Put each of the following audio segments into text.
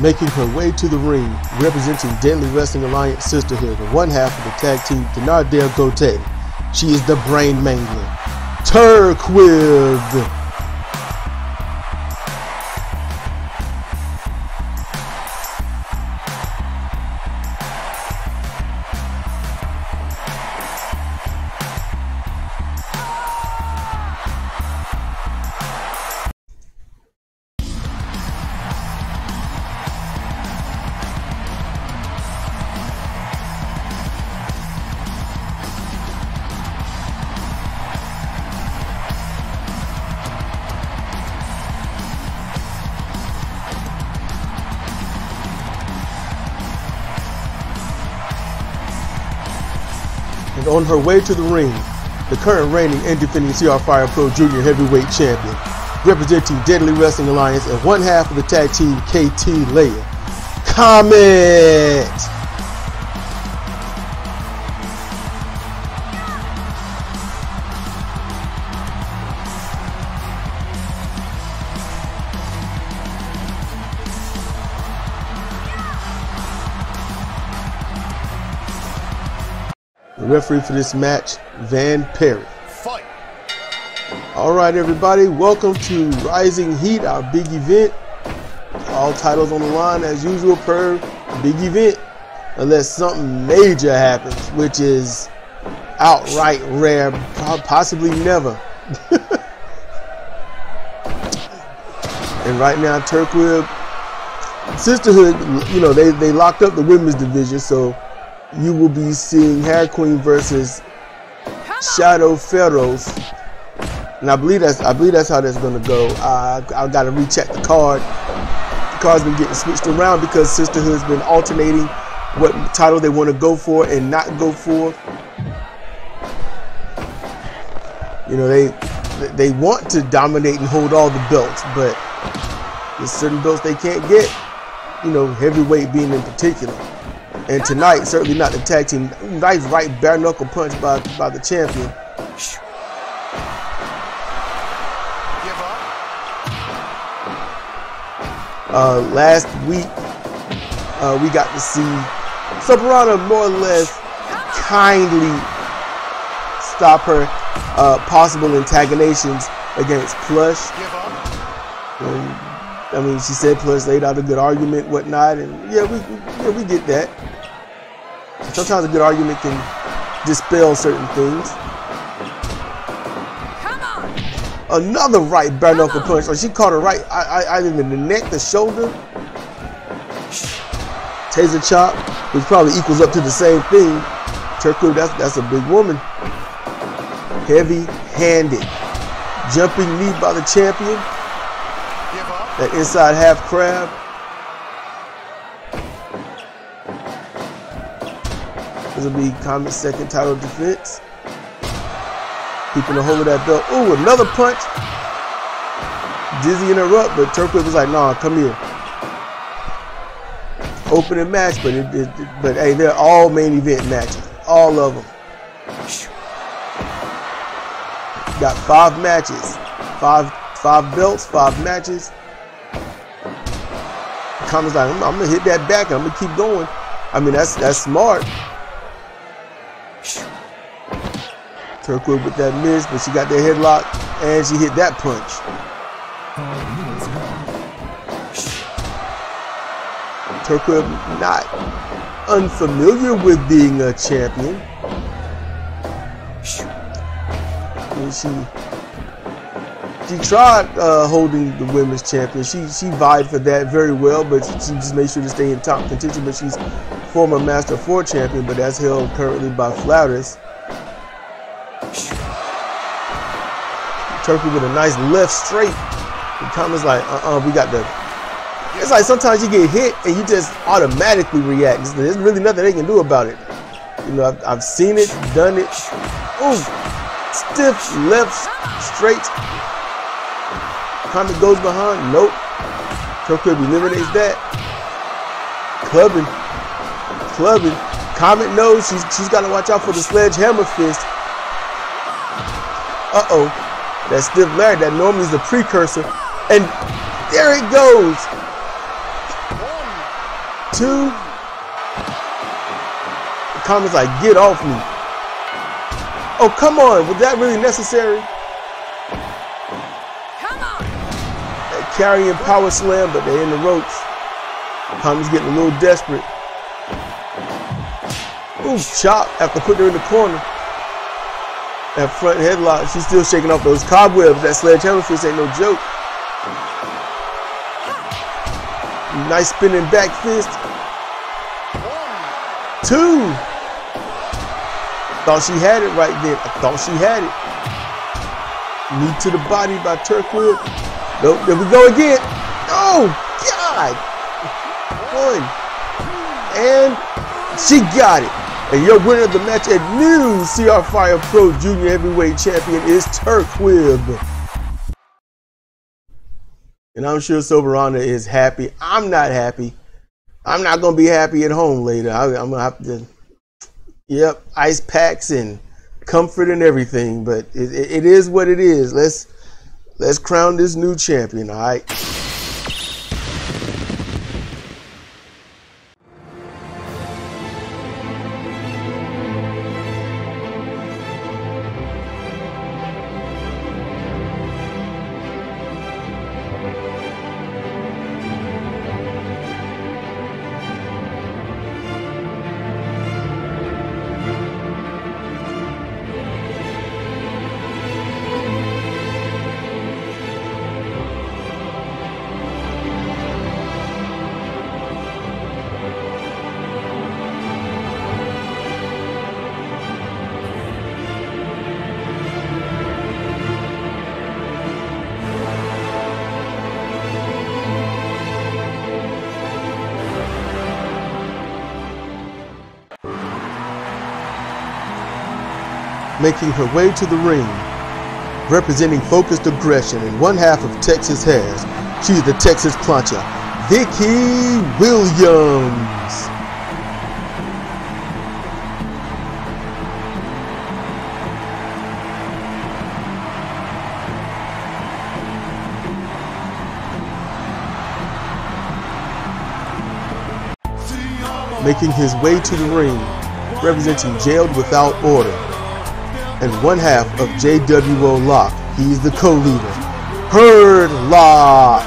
making her way to the ring, representing Deadly Wrestling Alliance Sisterhood, and one half of the tag team, Denard Gotay. She is the brain mangler, Turquoise. And on her way to the ring, the current reigning and defending CR Fire Pro Junior Heavyweight Champion, representing Deadly Wrestling Alliance and one half of the tag team KT Leia, Comet! Referee for this match, Van Perry. Fight. All right, everybody, welcome to Rising Heat, our big event. All titles on the line as usual per big event, unless something major happens, which is outright rare, possibly never. And right now, Turquoise Sisterhood, you know, they locked up the women's division, so you will be seeing Hair Queen versus Shadow Ferros, and I believe that's how that's gonna go. I gotta recheck the card. The card's been getting switched around because Sisterhood's been alternating what title they want to go for and not go for. You know, they want to dominate and hold all the belts, but there's certain belts they can't get. You know, heavyweight being in particular. And tonight, certainly not the tag team. Nice right bare knuckle punch by the champion. Last week, we got to see Soberana more or less kindly stop her possible antagonizations against Plush. And, I mean, she said Plush laid out a good argument, whatnot, and yeah, we get that. Sometimes a good argument can dispel certain things. Come on. Another right bare knuckle punch. Or she caught her right either in the neck, the shoulder. Taser chop, which probably equals up to the same thing. Turquoise, that's a big woman. Heavy-handed. Jumping knee by the champion. That inside half crab. This will be Comet's second title defense. Keeping a hold of that belt. Ooh, another punch. Dizzying her up, but Turquoise was like, nah, come here. Opening match, but hey, they're all main event matches. All of them. Got 5 matches. Five belts, 5 matches. Comet's like, I'm gonna hit that back and I'm gonna keep going. I mean, that's smart. Turquoise with that miss, but she got that headlock and she hit that punch. Turquoise not unfamiliar with being a champion. And she tried holding the women's champion. She vied for that very well, but she just made sure to stay in top contention. But she's former Master 4 champion, but that's held currently by Flaris. Turquoise with a nice left straight. And Comet's like, we got the. It's like sometimes you get hit and you just automatically react. There's really nothing they can do about it. You know, I've seen it, done it. Ooh, stiff left straight. Comet goes behind. Nope. Turquoise eliminates that. Clubbing. Comet knows she's got to watch out for the sledgehammer fist. Uh-oh. That stiff leg that normally is the precursor. And there it goes. 2. The comments like, get off me. Oh, come on. Was that really necessary? Come on. They're carrying power slam, but they're in the ropes. The comments getting a little desperate. Ooh, chop after putting her in the corner. That front headlock, she's still shaking off those cobwebs. That sledgehammer fist ain't no joke. Nice spinning back fist. 2. Thought she had it right then. I thought she had it. Knee to the body by Turquoise. Nope, there we go again. Oh, God. 1. And she got it. And your winner of the match and new CR Fire Pro Junior Heavyweight Champion is Turquoise. And I'm sure Soberana is happy. I'm not happy. I'm not going to be happy at home later. I'm going to have to, yep, ice packs and comfort and everything. But it is what it is. Let's crown this new champion, all right? Making her way to the ring, representing focused aggression and one half of Texas Hairs, she's the Texas Plancha, Vickie Williams. Making his way to the ring, representing Jailed Without Order, and one half of JWO Lock, he's the co-leader, Hurt Locke.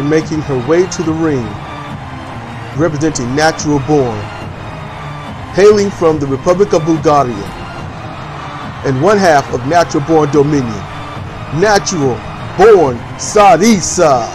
And making her way to the ring, representing Natural Born, hailing from the Republic of Bulgaria, and one half of Natural Born Dominion, Natural Born Sarissa.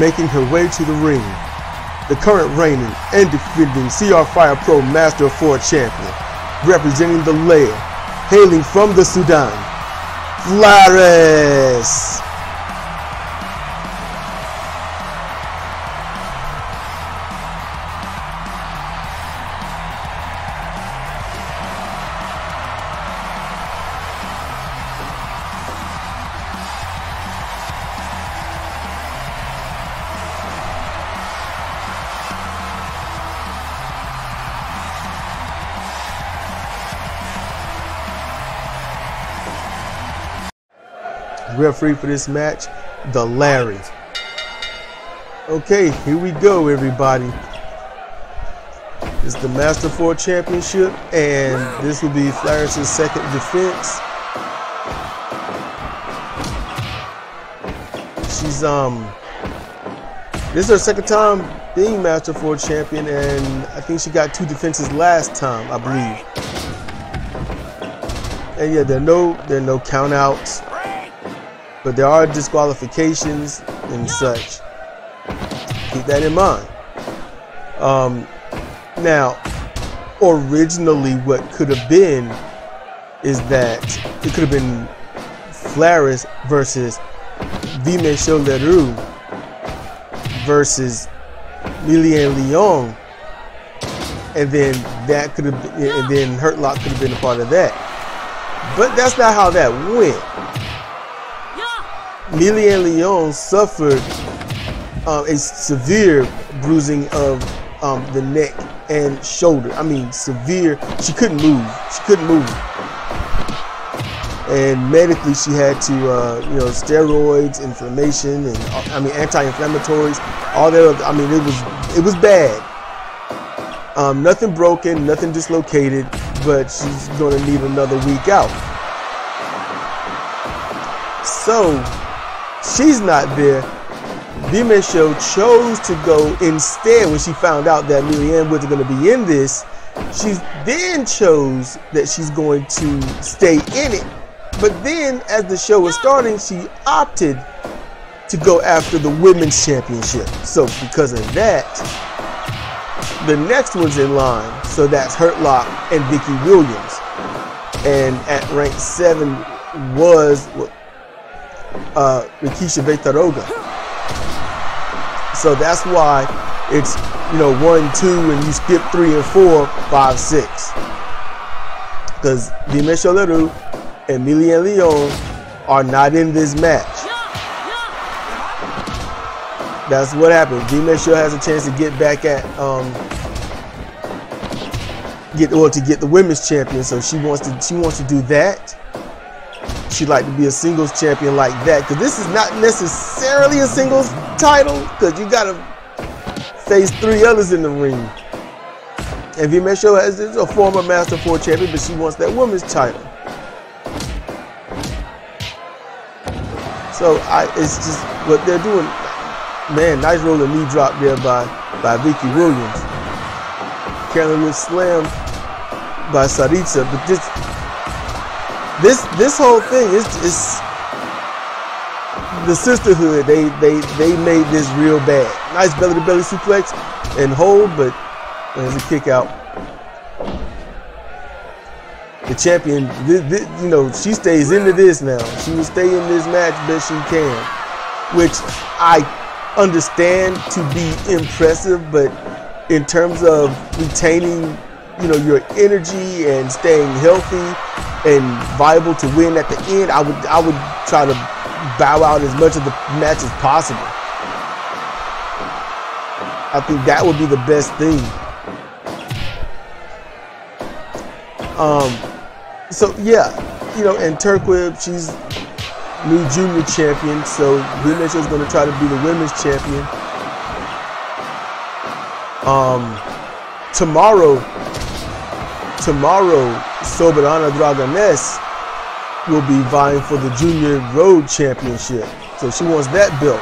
Making her way to the ring, the current reigning and defending CR Fire Pro Master of 4 champion, representing the Leia, hailing from the Sudan, Flaris. Referee for this match, the Larry. Okay, here we go, everybody. It's the Master 4 Championship, and this will be Flaris' second defense. She's this is her second time being Master 4 Champion, and I think she got 2 defenses last time, I believe. And yeah, there are no count outs. but there are disqualifications and such. Keep that in mind. Now, originally what could have been is that it could have been Flaris versus Vimeisha L'Eleu versus Lilian Leong, and then that could have been, and then Hurt Locke could have been a part of that. But that's not how that went. Lilian Leong suffered a severe bruising of the neck and shoulder. I mean, severe. She couldn't move. She couldn't move. And medically, she had to, you know, steroids, inflammation, and I mean, anti-inflammatories, all that. I mean, it was bad. Nothing broken, nothing dislocated, but she's going to need another week out. So she's not there. Vimeisha chose to go instead when she found out that Lilian wasn't going to be in this. She then chose that she's going to stay in it. But then as the show was starting, she opted to go after the women's championship. So because of that, the next one's in line. So that's Hurt Locke and Vicki Williams. And at rank 7 was Rikisha Vetaroga. So that's why it's, you know, 1, 2, and you skip 3 and 4, 5, 6. Because Vimeisha L'Eleu and Lilian Leong are not in this match. That's what happened. Vimeisha has a chance to get back at to get the women's champion. So she wants to do that. She'd like to be a singles champion like that, because this is not necessarily a singles title, because you gotta face 3 others in the ring. And Vimeisha is a former Master 4 champion, but she wants that women's title. So it's just what they're doing. Man, nice rolling knee drop there by Vicki Williams. Carolyn with slam by Sarissa, but this whole thing is just the sisterhood. They made this real bad. Nice belly to belly suplex and hold, but there's a kick out. The champion, you know, she stays into this now. She will stay in this match best she can, which I understand to be impressive, but in terms of retaining, you know, your energy and staying healthy and viable to win at the end, I would try to bow out as much of the match as possible. I think that would be the best thing. So yeah, you know, and Turquoise, she's new junior champion, so Vimeisha is going to try to be the women's champion. Tomorrow, Soberana Dragones will be vying for the Junior Road Championship. So she wants that belt.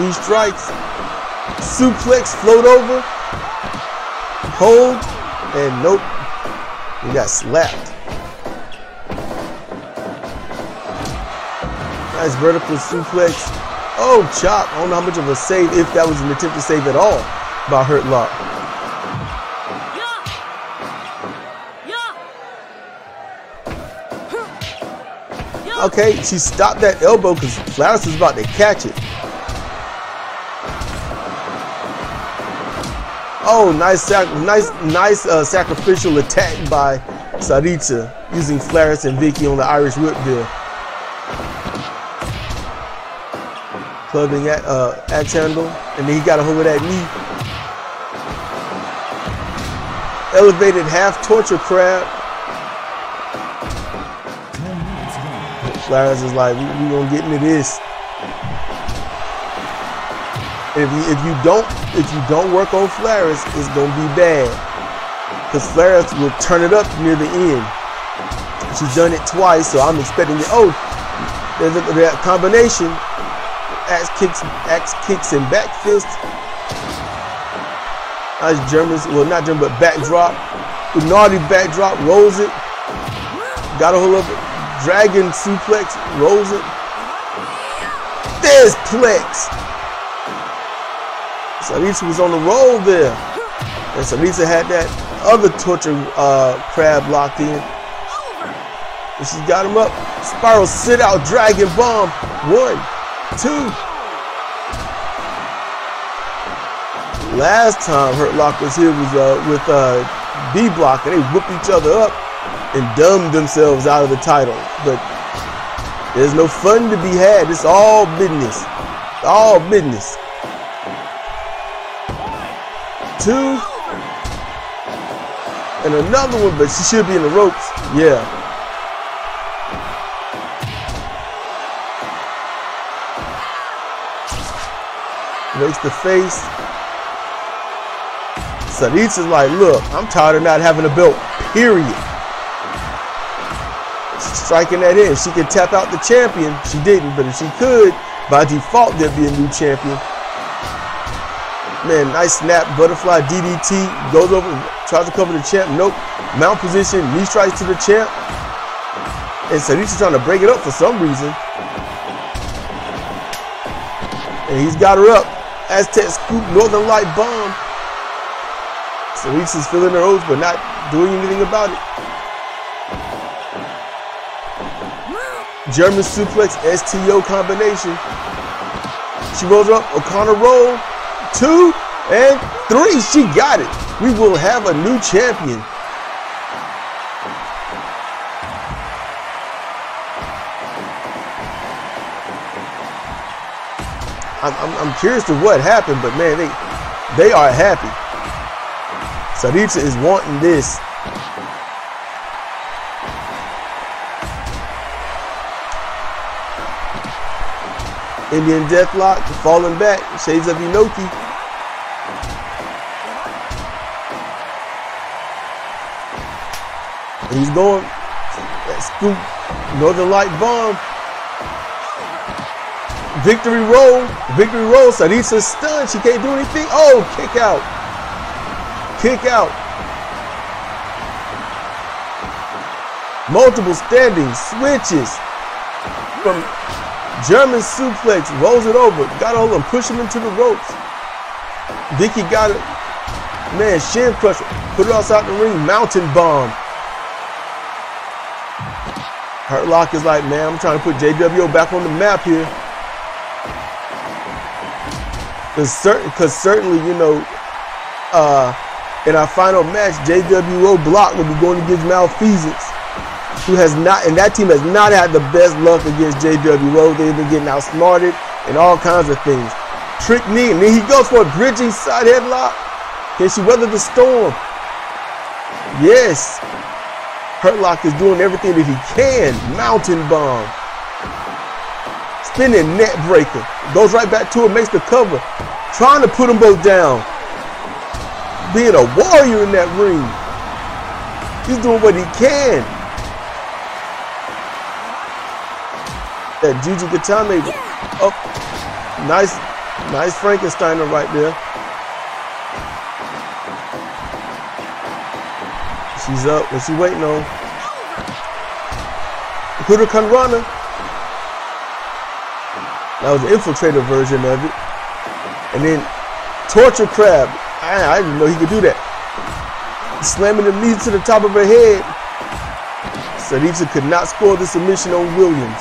Knee strikes, suplex, float over, hold, and nope, we got slapped. Nice vertical suplex. Oh, chop. I don't know how much of a save, if that was an attempt to save at all, by Hurt Locke. Okay, she stopped that elbow because Flaris was about to catch it. Oh, nice sacrificial attack by Sarissa using Flaris and Vicky on the Irish whip there. Clubbing axe handle, and then he got a hold of that knee. Elevated half torture crab. Flaris is like, we gonna get into this. And if you don't work on Flaris, it's gonna be bad. Cause Flaris will turn it up near the end. She's done it twice, so I'm expecting it. Oh, there's that combination. Axe kicks and back fists. Nice German, well not German, but backdrop. Unardi backdrop, rolls it. Got a hold of it. Dragon suplex. Rolls it. There's Plex. Sarissa was on the roll there. And Sarissa had that other torture crab locked in. And she got him up. Spiral sit out. Dragon bomb. 1, 2. Last time Hurt Locke was here was with B Block, and they whooped each other up and dumbed themselves out of the title. But there's no fun to be had. It's all business. All business. 2. And another one, but she should be in the ropes. Yeah. Makes the face. Saritsa's like, look, I'm tired of not having a belt, period. She's striking that in. She could tap out the champion. She didn't, but if she could, by default, there'd be a new champion. Man, nice snap, butterfly, DDT, goes over, tries to cover the champ. Nope. Mount position, knee strikes to the champ. And Saritsa's trying to break it up for some reason. And he's got her up. Aztec scoop, Northern Light bomb. Sarissa's filling her hose, but not doing anything about it. German suplex, STO combination. She rolls up, O'Connor roll, 2 and 3. She got it. We will have a new champion. I'm curious to what happened, but man, they are happy. Saritsa is wanting this. Indian Deathlock, falling back, shades of Inoki. He's going. That scoop, Northern Light bomb. Victory roll, victory roll. Saritsa's stunned. She can't do anything. Oh, kick out. Kick out. Multiple standing switches from German suplex, rolls it over, got hold of him, pushing him to the ropes. Vicky got it. Man, shin crusher, put it outside the ring, mountain bomb. Hurt Locke is like, man, I'm trying to put JWO back on the map here. Cause certainly, you know, in our final match, JWO Block will be going against Malfeasance, who has not, and that team has not had the best luck against JWO. They've been getting outsmarted and all kinds of things. Trick knee, and then he goes for a bridging side headlock. Can she weather the storm? Yes. Hurt Locke is doing everything that he can. Mountain bomb. Spinning net breaker. Goes right back to it, makes the cover. Trying to put them both down. Being a warrior in that ring. He's doing what he can. That Juju Katame. Oh, nice Frankensteiner right there. She's up. What's she waiting on? Huracan Rana. That was the infiltrator version of it. And then torture crab. I didn't know he could do that. Slamming the knee to the top of her head. Sarissa could not score the submission on Williams.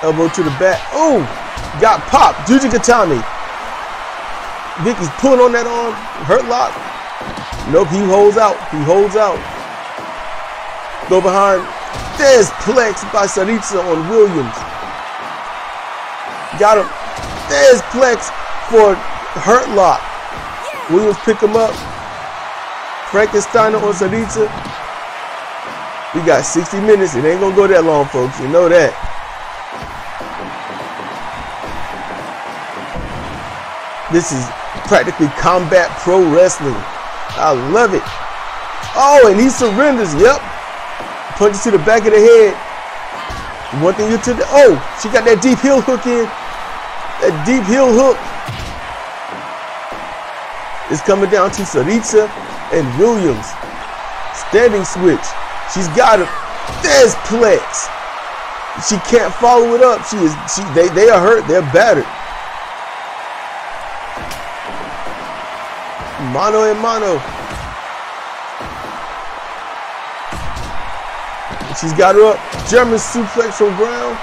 Elbow to the back. Oh, got popped. Juju Katami. Vicky's pulling on that arm. Hurt Locke. Nope, he holds out. He holds out. Go behind. There's Plex by Sarissa on Williams. Got him. There's Plex for Hurt Locke. Williams pick him up. Frankensteiner on Sarissa. We got 60 minutes. It ain't gonna go that long, folks. You know that. This is practically combat pro wrestling. I love it. Oh, and he surrenders. Yep. Punches to the back of the head. One thing you took. Oh, she got that deep heel hook in. A deep heel hook is coming down to Sarissa and Williams. standing switch. She's got him. There's Plex. She can't follow it up. They are hurt. They're battered. Mano and mano. She's got her up. German suplex on ground.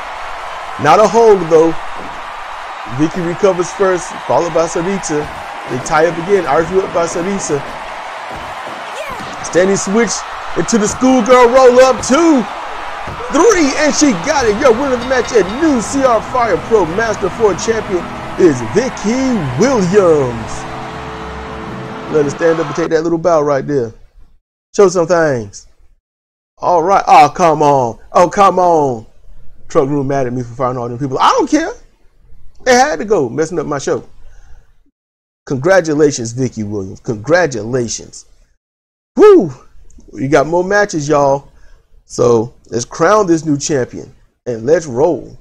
Not a hold though. Vicky recovers first, followed by Sarissa. They tie up again. Argue up by Sarissa. Standing switch into the schoolgirl roll up. 2, 3, and she got it. Your winner of the match at new CR Fire Pro Master 4 champion is Vicky Williams. Let her stand up and take that little bow right there. Show some things. All right. Oh, come on. Oh, come on. Truck room mad at me for firing all them people. I don't care. They had to go, messing up my show. Congratulations, Vicky Williams. Congratulations. Woo! We got more matches, y'all. So let's crown this new champion and let's roll.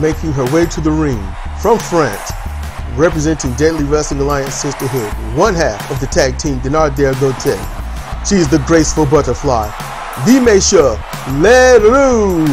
Making her way to the ring from France, representing Deadly Wrestling Alliance Sisterhood, one half of the tag team Denard Gotay. She is the graceful butterfly, Vimeisha L'Eleu.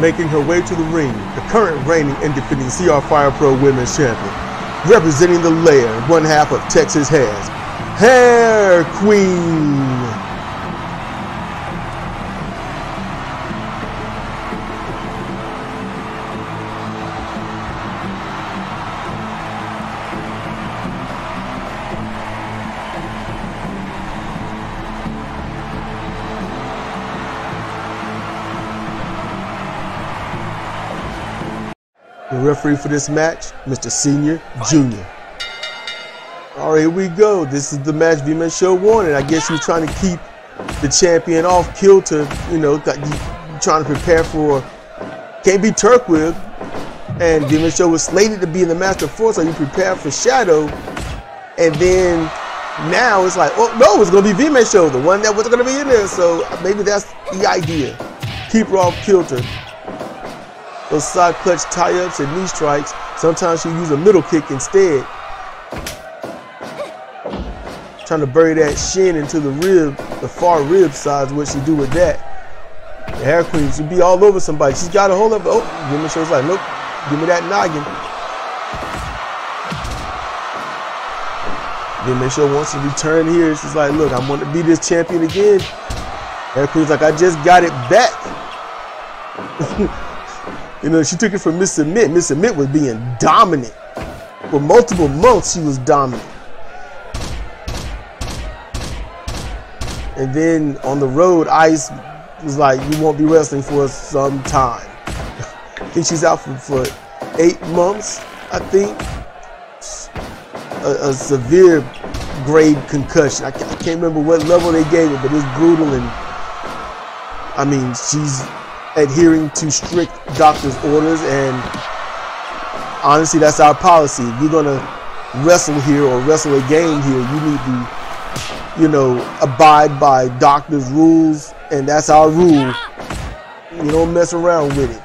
Making her way to the ring, the current reigning and defending CR Fire Pro Women's Champion, representing the lair, one half of Texas Hairs, Hair Queen. Referee for this match, Mr. Senior Junior. All right, here we go. This is the match Vimeisha won, and I guess she was trying to keep the champion off kilter, you know, trying to prepare for can't be Turquoise. And Vimeisha was slated to be in the Master Four, so you prepare for Shadow, and then now it's like, oh no, it's gonna be Vimeisha, the one that wasn't gonna be in there. So maybe that's the idea, keep her off kilter. Those side clutch tie-ups and knee strikes. Sometimes she use a middle kick instead. Trying to bury that shin into the rib, the far rib size, what she do with that. The Hair Queen should be all over somebody. She's got a hold of it. Oh, Vimeisha's like, nope, give me that noggin. Vimeisha wants to return here. She's like, look, I want to be this champion again. Hair Queen's like, I just got it back. You know, she took it from Miss Submit. Miss Submit was being dominant. For multiple months, she was dominant. And then on the road, Ice was like, you won't be wrestling for us some time. I think she's out for 8 months, I think. a severe grade concussion. I can't remember what level they gave it, but it's brutal. And I mean, she's adhering to strict doctor's orders, and honestly, that's our policy. If you're gonna wrestle here or wrestle a game here, you need to, you know, abide by doctor's rules, and that's our rule. You don't mess around with it.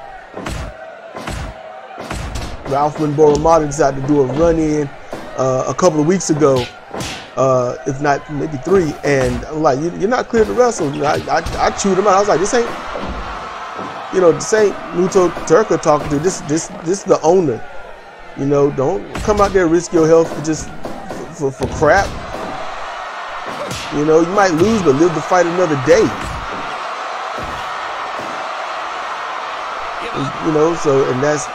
Ralph and Boromata decided to do a run-in a couple of weeks ago, if not maybe 3, and I'm like, you're not clear to wrestle. I chewed him out. I was like, this ain't, you know, this ain't Muto Turka talking to this the owner. You know, don't come out there and risk your health for just for crap. You know, you might lose, but live to fight another day. You know, so, and that's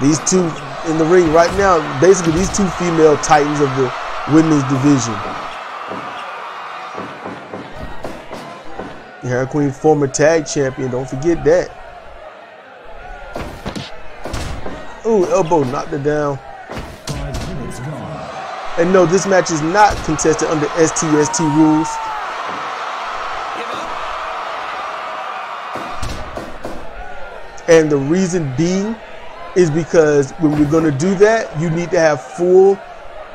these two in the ring right now. Basically, these two female titans of the women's division. Hair Queen, former tag champion. Don't forget that. Ooh, elbow knocked her down. And no, this match is not contested under STST rules. And the reason being is because when we're going to do that, you need to have full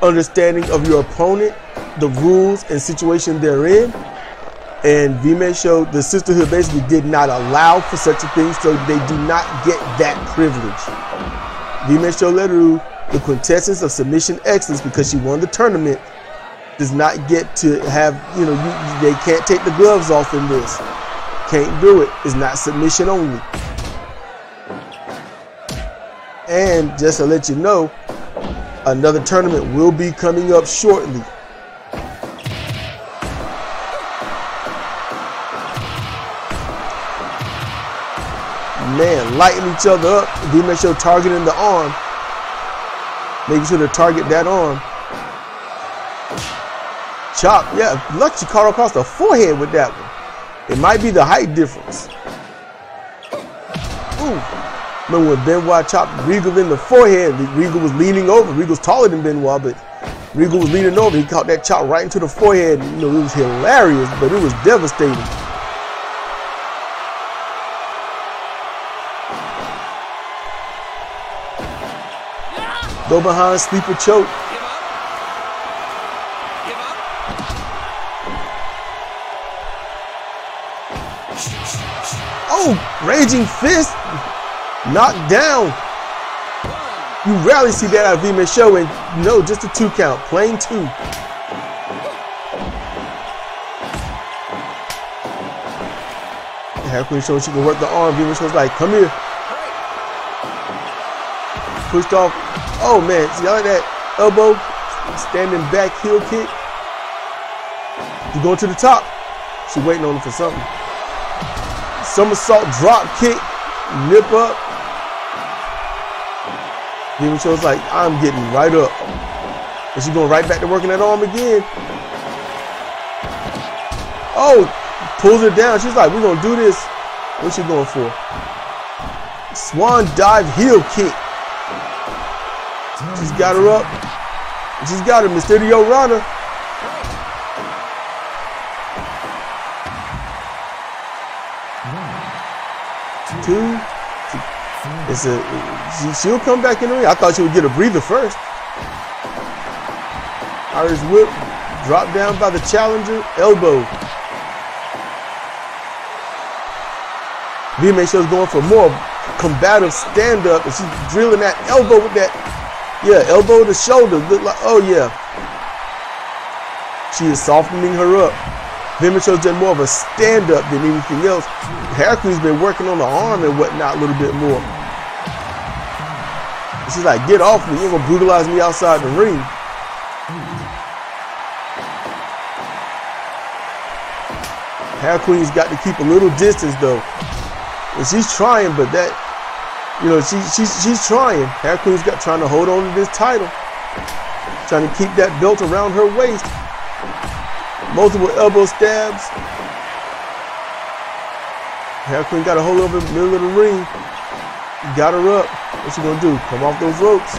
understanding of your opponent, the rules and situation they're in. And Vimeisha, the Sisterhood basically did not allow for such a thing, so they do not get that privilege. Vimeisha L'Eleu, the quintessence of submission excellence, because she won the tournament, does not get to have, you know, they can't take the gloves off in this. Can't do it. It's not submission only. And just to let you know, another tournament will be coming up shortly. Man, lighting each other up. Vimeisha targeting the arm. Making sure to target that arm. Chop. Yeah, luck she caught across the forehead with that one. It might be the height difference. Ooh. Remember when Benoit chopped Regal in the forehead? Regal was leaning over. Regal's taller than Benoit, but Regal was leaning over. He caught that chop right into the forehead. You know, it was hilarious, but it was devastating. Go behind, sleeper choke. Oh, raging fist. Knocked down. You rarely see that out of Vimeisha, and no, just a 2 count. Plain 2. Hair Queen shows she can work the arm. Vimeisha's like, come here. Pushed off. Oh man, see y'all like that elbow, standing back heel kick. You go to the top. She waiting on him for something. Somersault drop kick, nip up. Vimeisha's like, I'm getting right up. And she going right back to working that arm again. Oh, pulls her down. She's like, we're gonna do this. What's she going for? Swan dive heel kick. She's got her up. She's got her. Mysterio Rana. Two. It's a. She'll come back in the ring. I thought she would get a breather first. Irish whip. Dropped down by the challenger. Elbow. Vimeisha's going for more combative stand up, and she's drilling that elbow with that. Yeah, elbow to shoulder, look like, oh yeah. She is softening her up. Vimeisha's done more of a stand-up than anything else. Hair Queen's been working on the arm and whatnot a little bit more. She's like, get off me, you're gonna brutalize me outside the ring. Hair Queen's got to keep a little distance though. And she's trying, but that, you know, she's trying. Hair Queen's got trying to hold on to this title. Trying to keep that belt around her waist. Multiple elbow stabs. Hair Queen got a hold over in the middle of the ring. Got her up. What's she gonna do? Come off those ropes.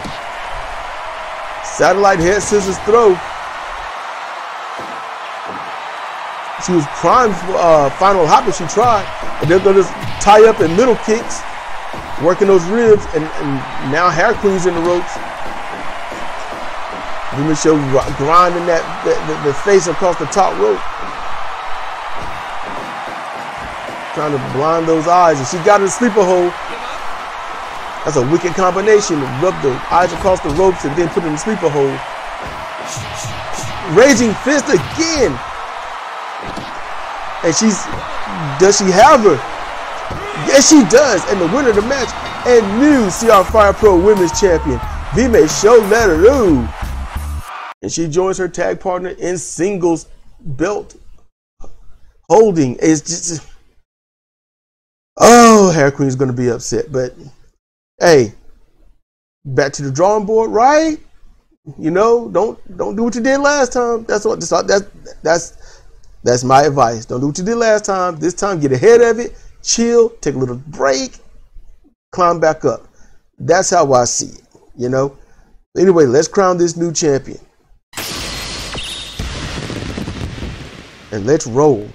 Satellite head scissors throw. She was primed for final hop and she tried. And they're going to tie up and middle kicks, working those ribs, and now Hair Queen's in the ropes. Vimeisha grinding the face across the top rope. Trying to blind those eyes, and she got in the sleeper hold. That's a wicked combination. Rub the eyes across the ropes and then put it in the sleeper hold. Raging fist again. And does she have her? Yes, she does. And the winner of the match and new CR Fire Pro Women's Champion, Vimeisha L'Eleu. And she joins her tag partner in singles belt holding. It's just, oh, Hair Queen's going to be upset, but hey, back to the drawing board, right? You know, don't do what you did last time. That's my advice. Don't do what you did last time. This time, get ahead of it, chill, take a little break, climb back up. That's how I see it, you know? Anyway, let's crown this new champion. And let's roll.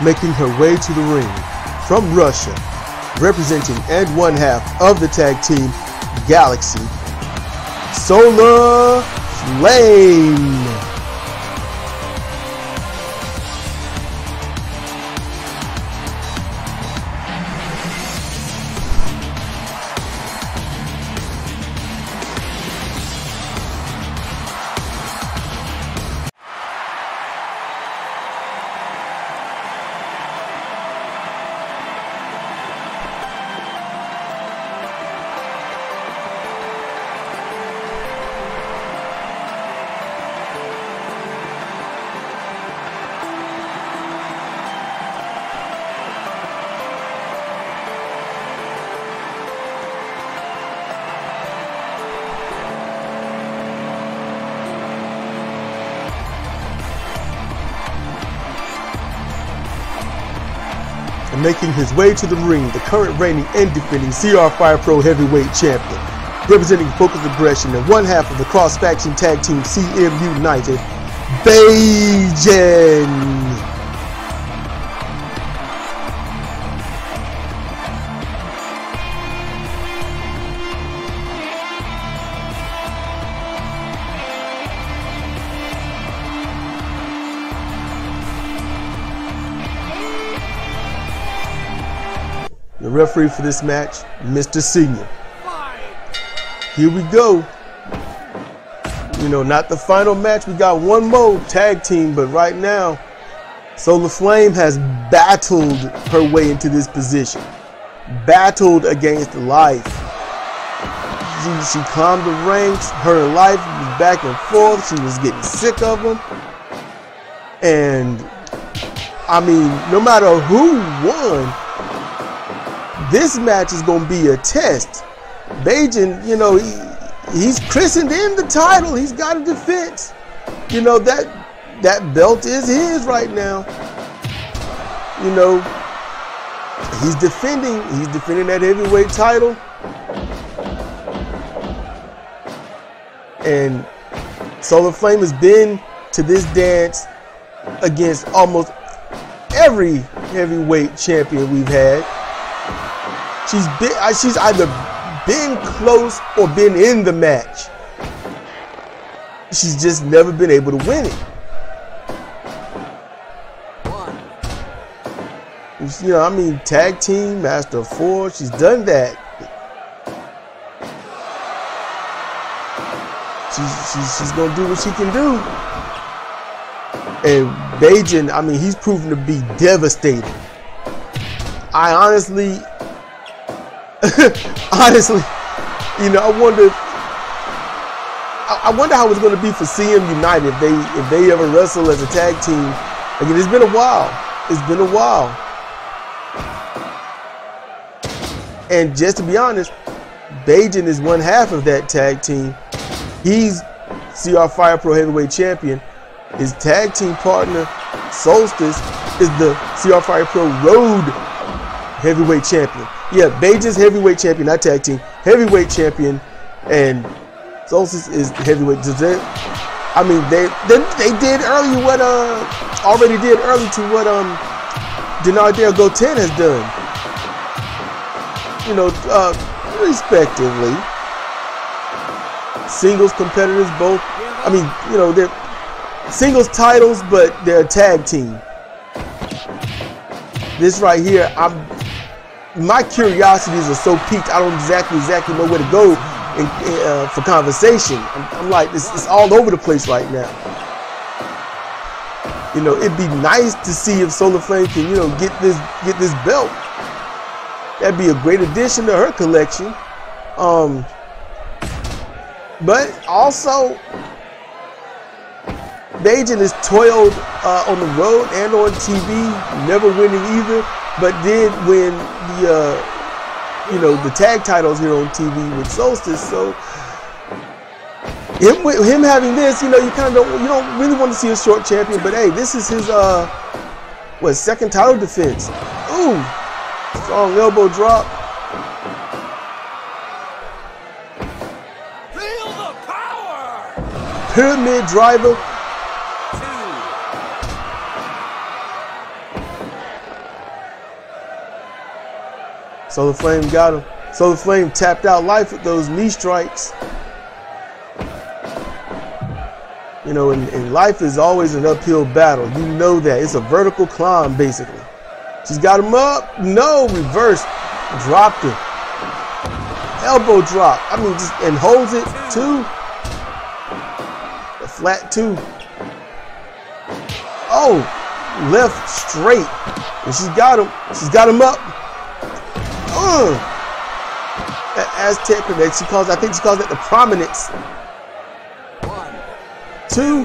Making her way to the ring from Russia, representing and one half of the tag team Galaxy, Solar Flame. Making his way to the ring, the current reigning and defending CR Fire Pro Heavyweight Champion, representing Focus Aggression and one half of the cross-faction tag team CM United, Bajan. The referee for this match, Mr. Senior. Here we go. You know, not the final match. We got one more tag team, but right now, Solar Flame has battled her way into this position. Battled against life. She climbed the ranks. Her life was back and forth. She was getting sick of them. And, I mean, no matter who won, this match is going to be a test. Bajan, you know, he's christened in the title. He's got a defense. You know, that belt is his right now. You know, he's defending that heavyweight title. And Solar Flame has been to this dance against almost every heavyweight champion we've had. She's either been close or been in the match. She's just never been able to win it. She's, you know, I mean, tag team, Master of Four. She's done that. She's going to do what she can do. And Bajan, I mean, he's proven to be devastated. I honestly, you know, I wonder how it's going to be for CM United if they ever wrestle as a tag team. Again, it's been a while. It's been a while. And just to be honest, Bajan is one half of that tag team. He's CR Fire Pro Heavyweight Champion. His tag team partner, Solstice, is the CR Fire Pro Road Heavyweight Champion. Yeah, Bajan's Heavyweight Champion, not tag team. Heavyweight Champion, and Solstice is Heavyweight. I mean, they did earlier what already did early to what Denard Gotay has done. You know, respectively, singles competitors both. I mean, you know, they're singles titles, but they're a tag team. This right here, my curiosities are so piqued. I don't exactly know where to go for conversation. I'm like, it's all over the place right now. You know, it'd be nice to see if Solar Flame can, you know, get this belt. That'd be a great addition to her collection. But also, Bajan has toiled on the road and on TV, never winning either, but did win the you know, the tag titles here on TV with Solstice. So him having this, you know, you don't really want to see a short champion. But hey, this is his what, second title defense. Ooh, strong elbow drop. Feel the power. Pyramid driver. Solar Flame got him. Solar Flame tapped out life with those knee strikes. You know, and life is always an uphill battle. You know that. It's a vertical climb, basically. She's got him up. No, reverse. Dropped him. Elbow drop. I mean, just, and holds it, too. A flat two. Oh, left straight. And she's got him. She's got him up. That Aztec connect. She calls, I think she calls that the prominence. 1, 2,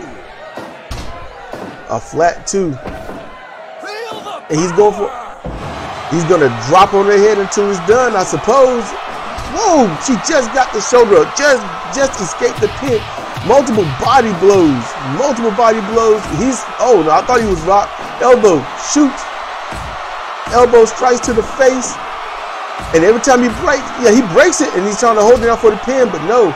a flat two, and he's going for. He's gonna drop on her head until it's done, I suppose. Whoa! She just got the shoulder up. Just escaped the pin. Multiple body blows. Multiple body blows. He's. Oh no! I thought he was rocked. Elbow shoots. Elbow strikes to the face. And every time he breaks, yeah, he breaks it, and he's trying to hold it out for the pin, but no.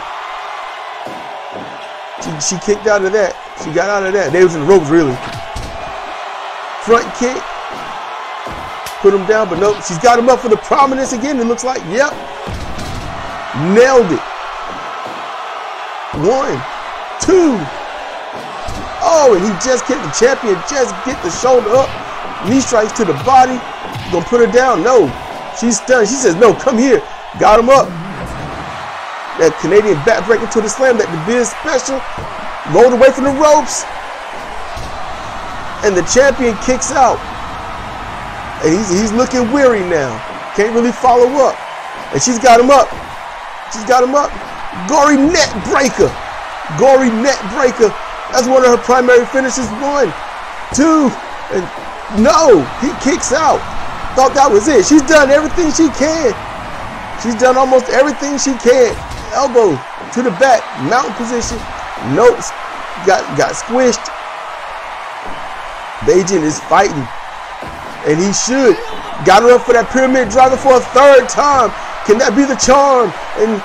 She kicked out of that. She got out of that. They was in the ropes, really. Front kick. Put him down, but nope. She's got him up for the prominence again, it looks like. Yep. Nailed it. 1, 2. Oh, and he just kicked the champion. Just get the shoulder up. Knee strikes to the body. Gonna put her down. No. She's stunned. She says, no, come here. Got him up. That Canadian backbreaker to the slam. That the Biz special. Rolled away from the ropes. And the champion kicks out. And he's looking weary now. Can't really follow up. And she's got him up. She's got him up. Gory net breaker. Gory net breaker. That's one of her primary finishes. 1, 2. And no, he kicks out. Thought that was it. She's done everything she can. She's done almost everything she can. Elbow to the back, mountain position. Nope, got squished. Bajan is fighting, and he should. Got her up for that pyramid driver for a third time. Can that be the charm? And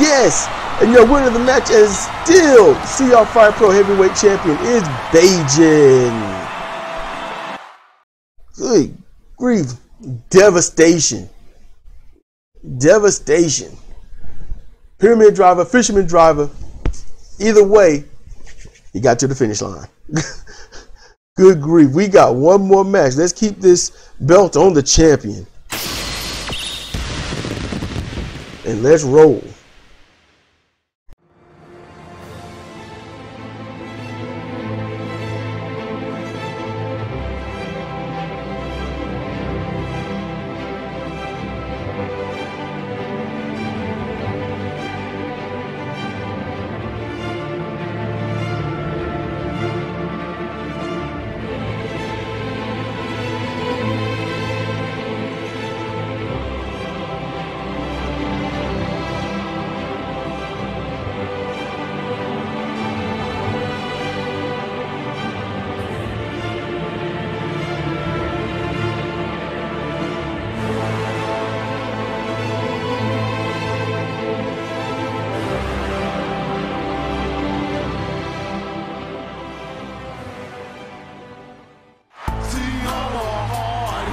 yes, and your winner of the match is still CR Fire Pro Heavyweight Champion is Bajan. Good grief. Devastation. Pyramid driver, fisherman driver. Either way, he got to the finish line. Good grief. We got one more match. Let's keep this belt on the champion. And let's roll.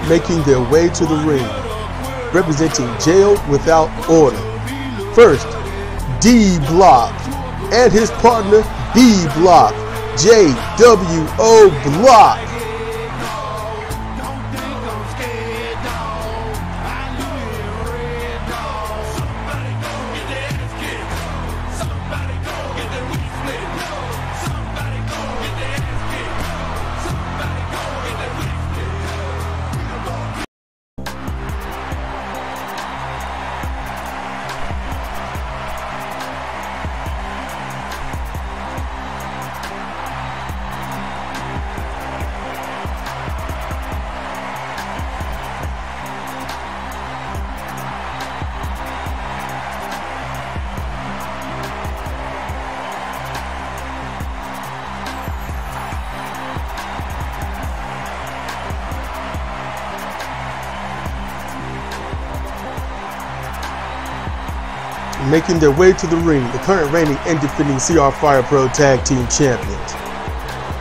Making their way to the ring, representing Jail Without Order. First, D Block and his partner B Block, JWO Block. Making their way to the ring, the current reigning and defending CR Fire Pro Tag Team Champions.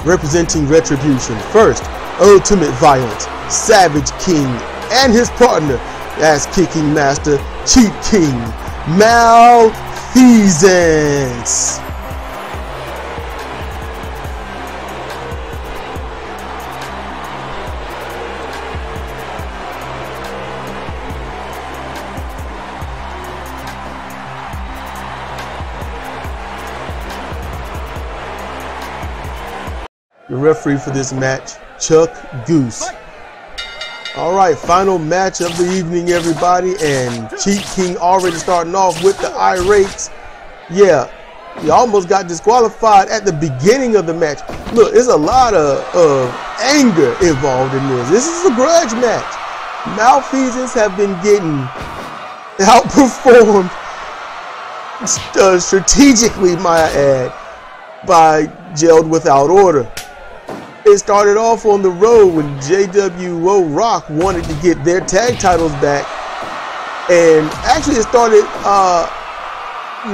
Representing Retribution, first, Ultimate Violence, Savage King, and his partner, ass-kicking master, Cheat King, Malfeasance. Referee for this match, Chuck Goose. Alright, final match of the evening, everybody, and Cheat King already starting off with the irates. Yeah, he almost got disqualified at the beginning of the match. Look, there's a lot of anger involved in this. This is a grudge match. Malfeasance have been getting outperformed strategically, might I add, by Jailed Without Order. It started off on the road when JWO Rock wanted to get their tag titles back, and actually it started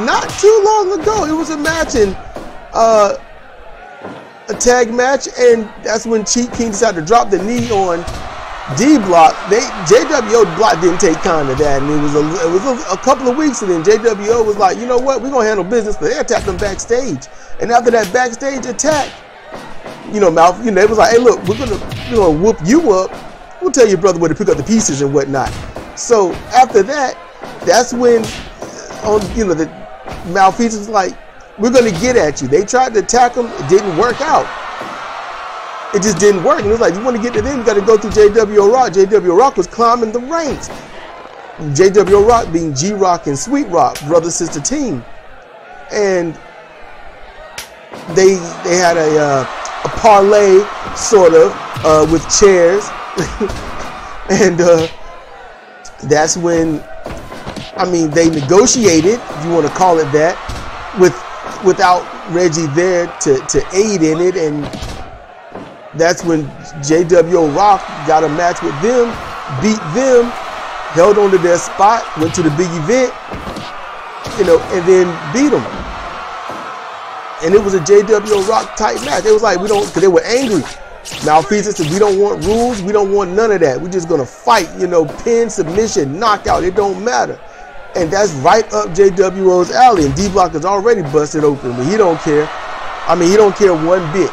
not too long ago. It was a match, and a tag match, and that's when Cheat King decided to drop the knee on D Block. JWO Block didn't take kind of that, and it was a couple of weeks, and then JWO was like, you know what, we're gonna handle business. But they attacked them backstage, and after that backstage attack, you know, they was like, hey, look, we're gonna whoop you up. We'll tell your brother where to pick up the pieces and whatnot. So after that, that's when, the Malfeasance was like, we're gonna get at you. They tried to attack him. It didn't work out. It just didn't work. And it was like, you want to get to them, you got to go through JWO Rock. JWO Rock was climbing the ranks. JWO Rock being G Rock and Sweet Rock, brother sister team, and they had a parlay, sort of, with chairs. And that's when, they negotiated, if you want to call it that, without Reggie there to aid in it. And that's when JWO Rock got a match with them, beat them, held onto their spot, went to the big event, and then beat them. And it was a JWO Rock type match. It was like, because they were angry. Malfeasance said, we don't want rules. We don't want none of that. We're just going to fight, pin, submission, knockout. It don't matter. And that's right up JWO's alley. And D Block is already busted open, but he don't care. He don't care one bit.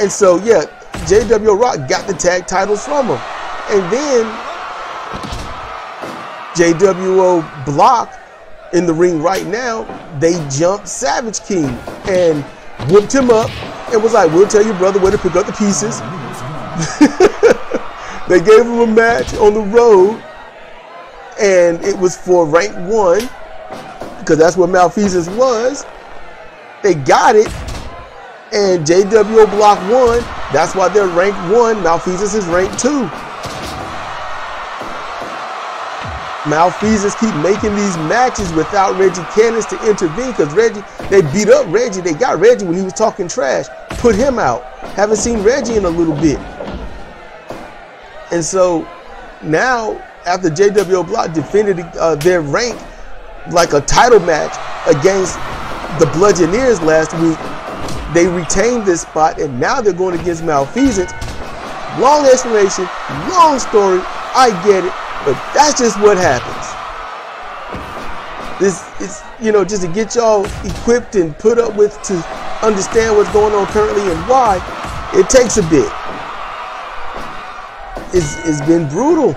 And so, yeah, JWO Rock got the tag titles from him. And then JWO Block, in the ring right now, they jumped Savage King and whooped him up and was like, we'll tell your brother where to pick up the pieces. They gave him a match on the road, and it was for rank 1 because that's where Malfeasance was. They got it, and JWO Block won. That's why they're rank 1. Malfeasance is rank 2. Malfeasance keep making these matches without Reggie Cannons to intervene, because Reggie, they beat up Reggie. They got Reggie when he was talking trash, put him out. Haven't seen Reggie in a little bit. And so now, after JWO Block defended their rank like a title match against the Bludgeoneers last week, they retained this spot, and now they're going against Malfeasance. Long explanation, long story, I get it. But that's just what happens. This is, you know, just to get y'all equipped and put up with to understand what's going on currently and why, it takes a bit. It's been brutal.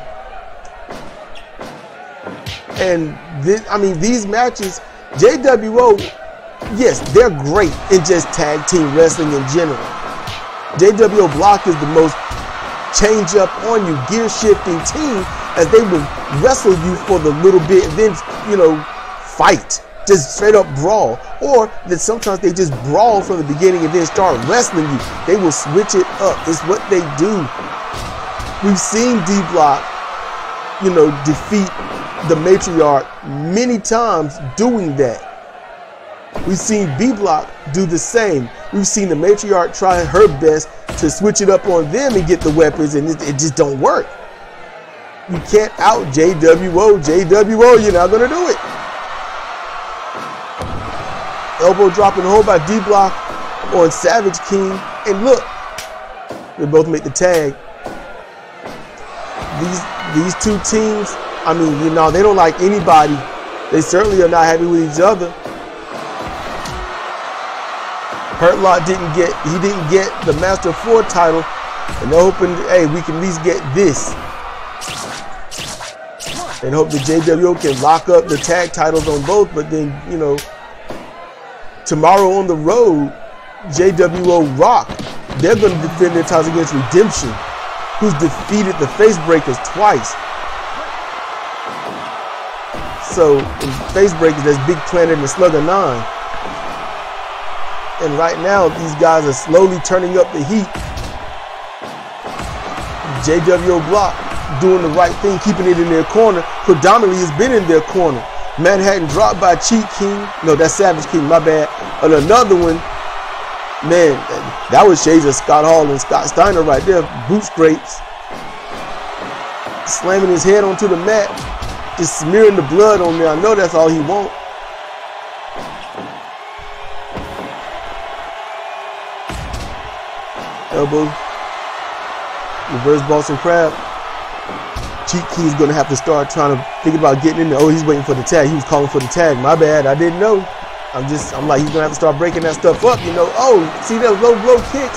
And this, I mean, these matches, JWO, yes, they're great in just tag team wrestling in general. JWO Block is the most change up on you, gear shifting team, as they would wrestle you for the little bit and then, you know, fight, just straight up brawl. Or that sometimes they just brawl from the beginning and then start wrestling you. They will switch it up. It's what they do. We've seen D Block, you know, defeat the Matriarch many times doing that. We've seen B Block do the same. We've seen the Matriarch try her best to switch it up on them and get the weapons, and it just don't work. You can't out JWO, you're not gonna do it. Elbow dropping home by D Block on Savage King, and look, they both make the tag. These two teams, I mean, you know, they don't like anybody. They certainly are not happy with each other. Hurt Locke didn't get the Master 4 title, and they're hoping, hey, we can at least get this. And hope the JWO can lock up the tag titles on both, but then, you know, tomorrow on the road, JWO Rock, they're going to defend their titles against Redemption, who's defeated the Face Breakers twice. So, Face Breakers, that's Big Planet and Slugger 9. And right now, these guys are slowly turning up the heat. JWO Block doing the right thing, keeping it in their corner. Predominantly, it's been in their corner. Manhattan dropped by Cheat King. No, that's Savage King, my bad. And another one, man, that was shades of Scott Hall and Scott Steiner right there. Boot scrapes. Slamming his head onto the mat. Just smearing the blood on there. I know that's all he wants. Elbow, reverse Boston Crab. Cheat King's gonna have to start trying to think about getting in there. Oh, he's waiting for the tag. He was calling for the tag. My bad, I didn't know. I'm like, he's gonna have to start breaking that stuff up, you know. Oh, see that low blow kick,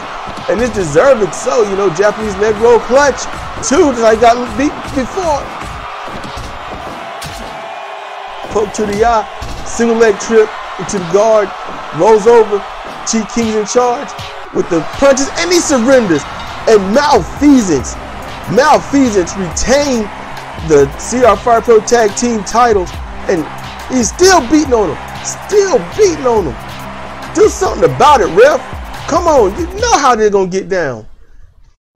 and it's deserved. So, you know, Japanese leg roll clutch, too, that I got beat before. Poke to the eye, single leg trip into the guard, rolls over. Cheat King's in charge with the punches, and he surrenders. And Malfeasance retained the CR Fire Pro Tag Team titles, and he's still beating on them. Do something about it, ref. Come on, you know how they're gonna get down.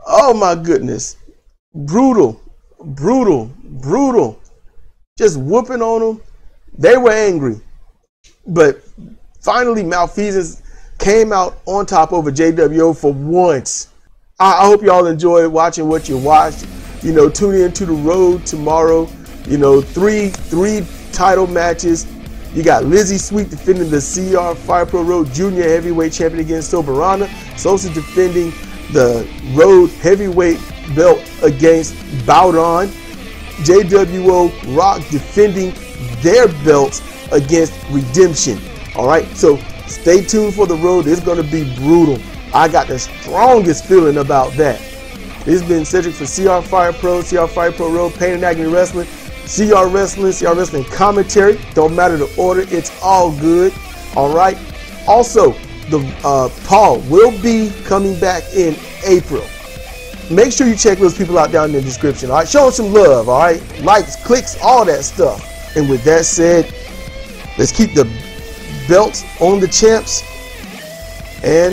Oh my goodness. Brutal. Just whooping on them. They were angry. But finally, Malfeasance came out on top over JWO for once. I hope y'all enjoyed watching what you watched. You know, tune in to the road tomorrow. You know, three title matches. You got Lizzie Sweet defending the CR Fire Pro Road Junior Heavyweight Champion against Soberana. Solstice defending the Road Heavyweight belt against Bajan. JWO Rock defending their belts against Redemption. All right, so stay tuned for the road. It's going to be brutal. I got the strongest feeling about that. This has been Cedric for CR Fire Pro, CR Fire Pro Road, Pain and Agony Wrestling, CR Wrestling, CR Wrestling Commentary. Don't matter the order, it's all good. All right. Also, the Paul will be coming back in April. Make sure you check those people out down in the description. All right, show them some love. All right, likes, clicks, all that stuff. And with that said, let's keep the belts on the champs. And